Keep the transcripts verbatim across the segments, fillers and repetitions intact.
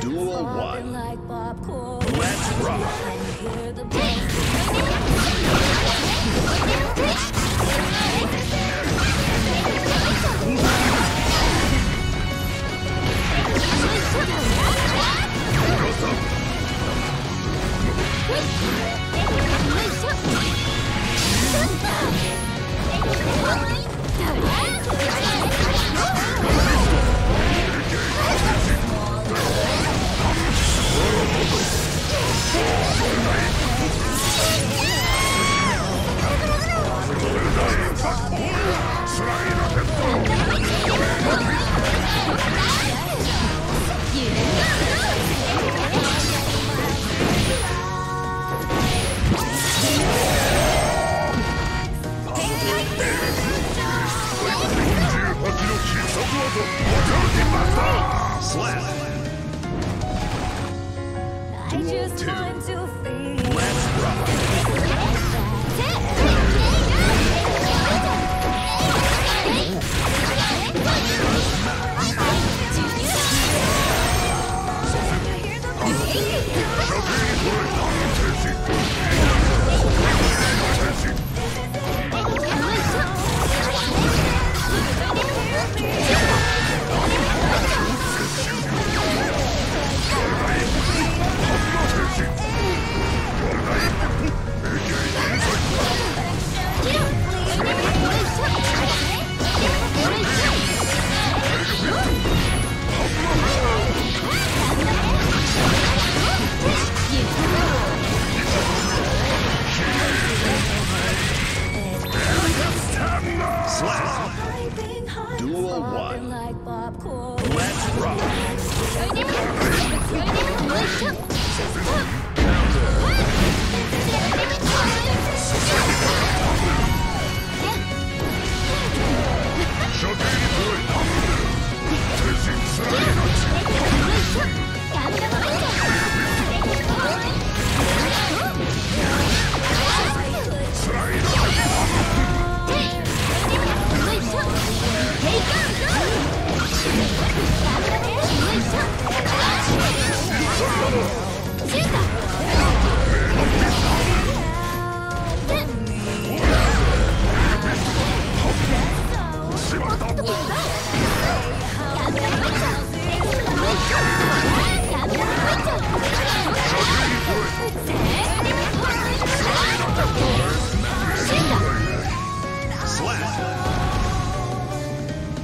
Duel one. Let's rock. Slap!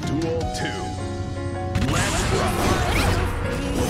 Duel two. Let's rock! Let's go!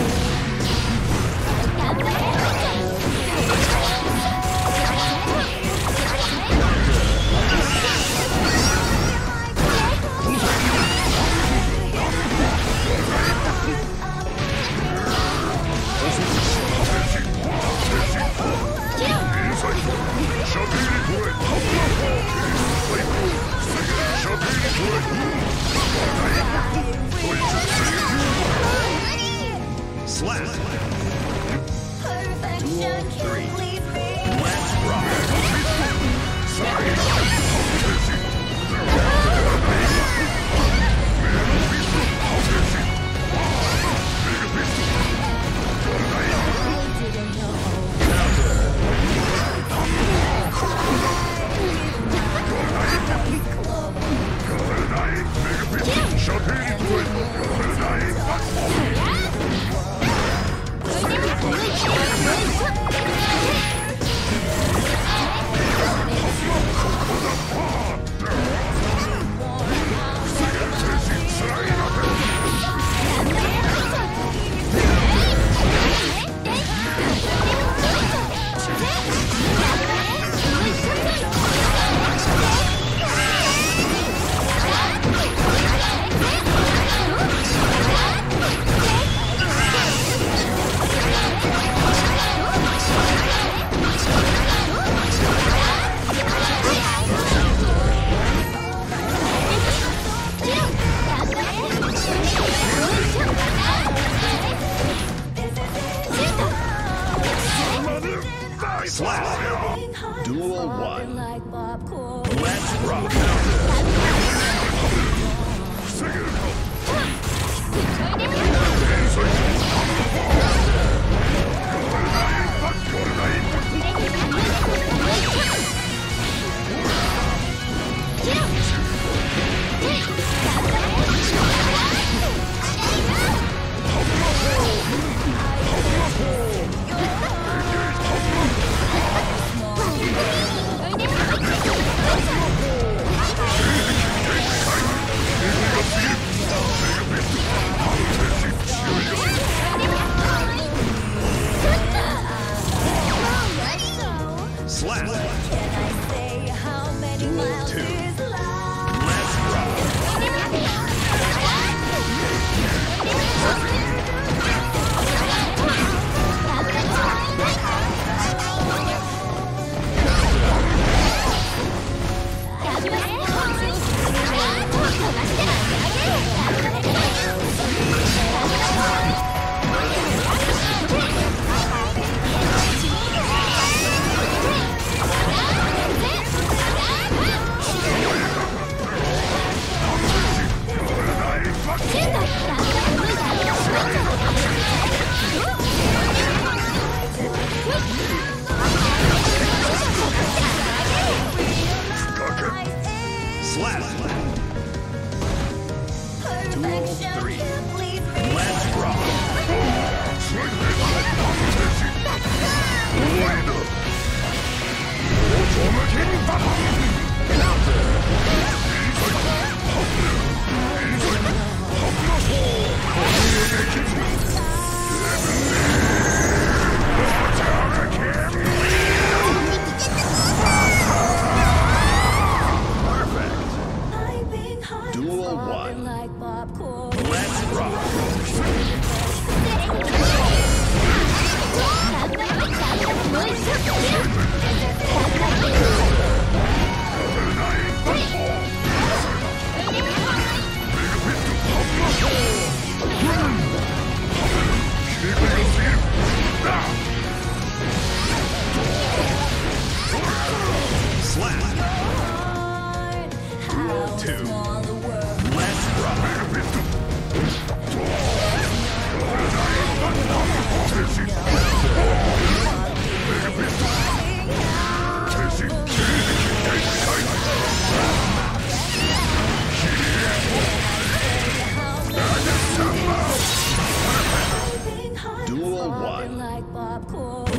one. Like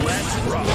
Let's rock.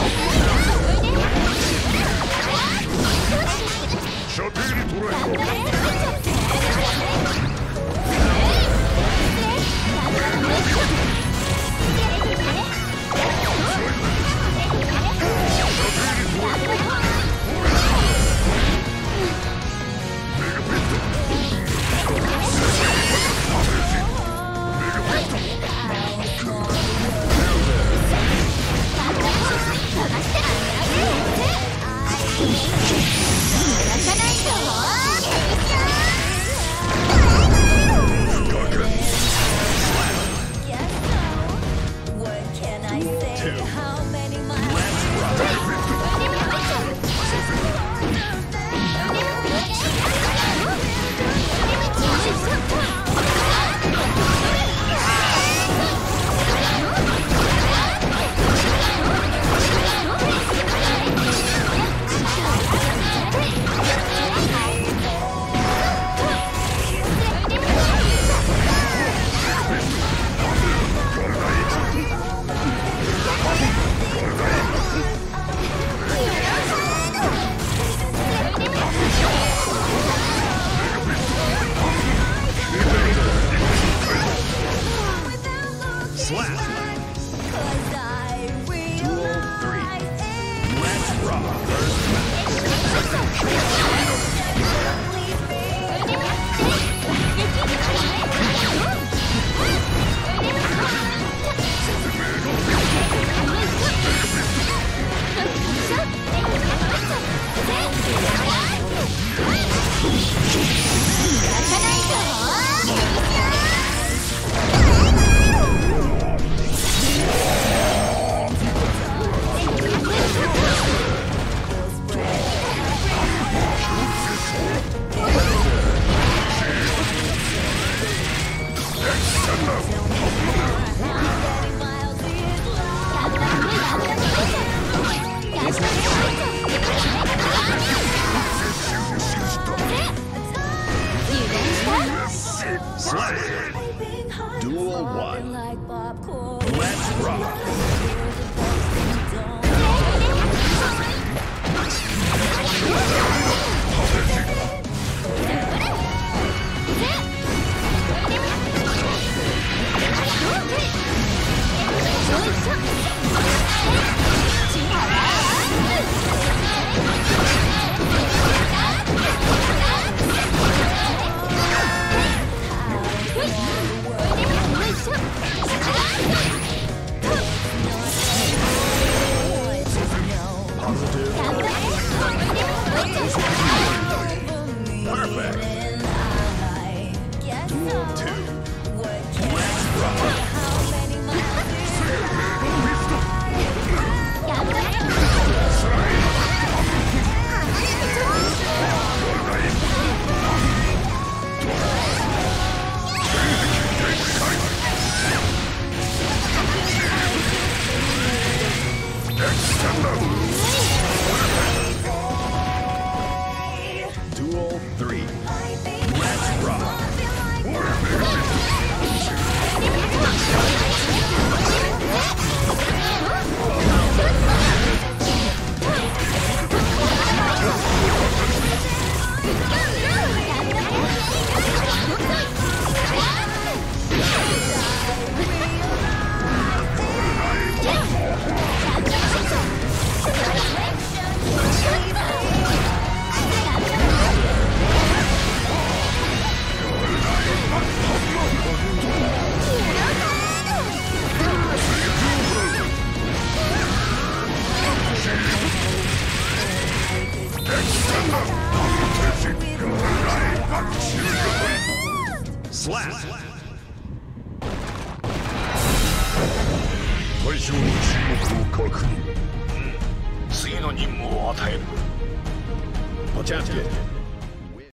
Duel one. Let's rock. Slap! Slap.